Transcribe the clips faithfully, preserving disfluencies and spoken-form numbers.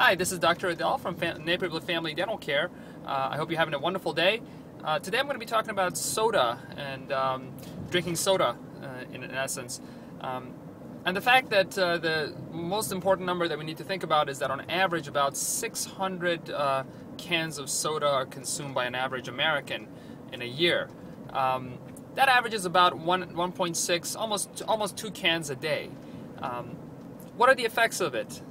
Hi, this is Doctor Adel from Fa Naperville Family Dental Care. Uh, I hope you're having a wonderful day. Uh, today I'm going to be talking about soda and um, drinking soda uh, in, in essence. Um, and the fact that uh, the most important number that we need to think about is that on average about six hundred uh, cans of soda are consumed by an average American in a year. Um, that average is about one, one point six, almost, almost two cans a day. Um, what are the effects of it?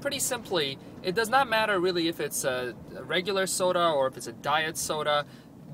Pretty simply, it does not matter really if it's a regular soda or if it's a diet soda.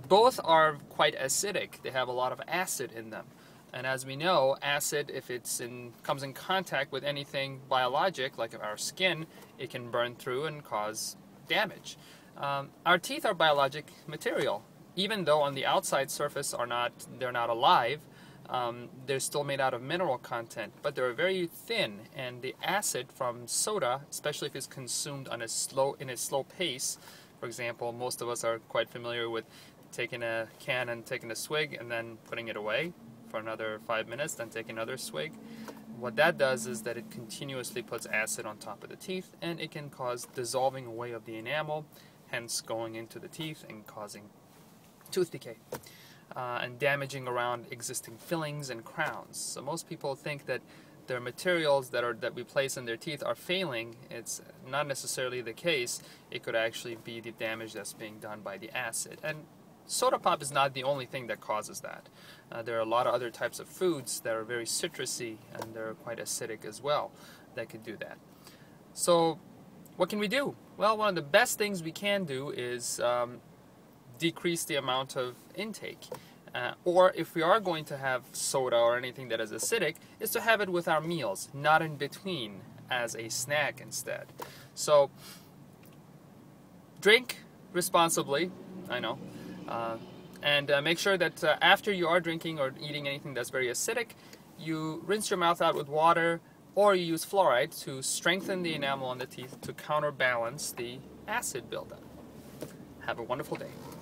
Both are quite acidic. They have a lot of acid in them. And as we know, acid, if it's in, comes in contact with anything biologic, like our skin, it can burn through and cause damage. Um, our teeth are biologic material. Even though on the outside surface are not, they're not alive, Um, they're still made out of mineral content, but they're very thin, and the acid from soda, especially if it's consumed on a slow, in a slow pace, for example, most of us are quite familiar with taking a can and taking a swig and then putting it away for another five minutes, then taking another swig. What that does is that it continuously puts acid on top of the teeth, and it can cause dissolving away of the enamel, hence going into the teeth and causing tooth decay. Uh, and damaging around existing fillings and crowns. So most people think that their materials that are that we place in their teeth are failing. It's not necessarily the case. It could actually be the damage that's being done by the acid. And soda pop is not the only thing that causes that. Uh, there are a lot of other types of foods that are very citrusy and they're quite acidic as well that could do that. So what can we do? Well, one of the best things we can do is um, decrease the amount of intake, uh, or if we are going to have soda or anything that is acidic, is to have it with our meals, not in between, as a snack instead. So drink responsibly, I know, uh, and uh, make sure that uh, after you are drinking or eating anything that's very acidic, you rinse your mouth out with water, or you use fluoride to strengthen the enamel on the teeth to counterbalance the acid buildup. Have a wonderful day.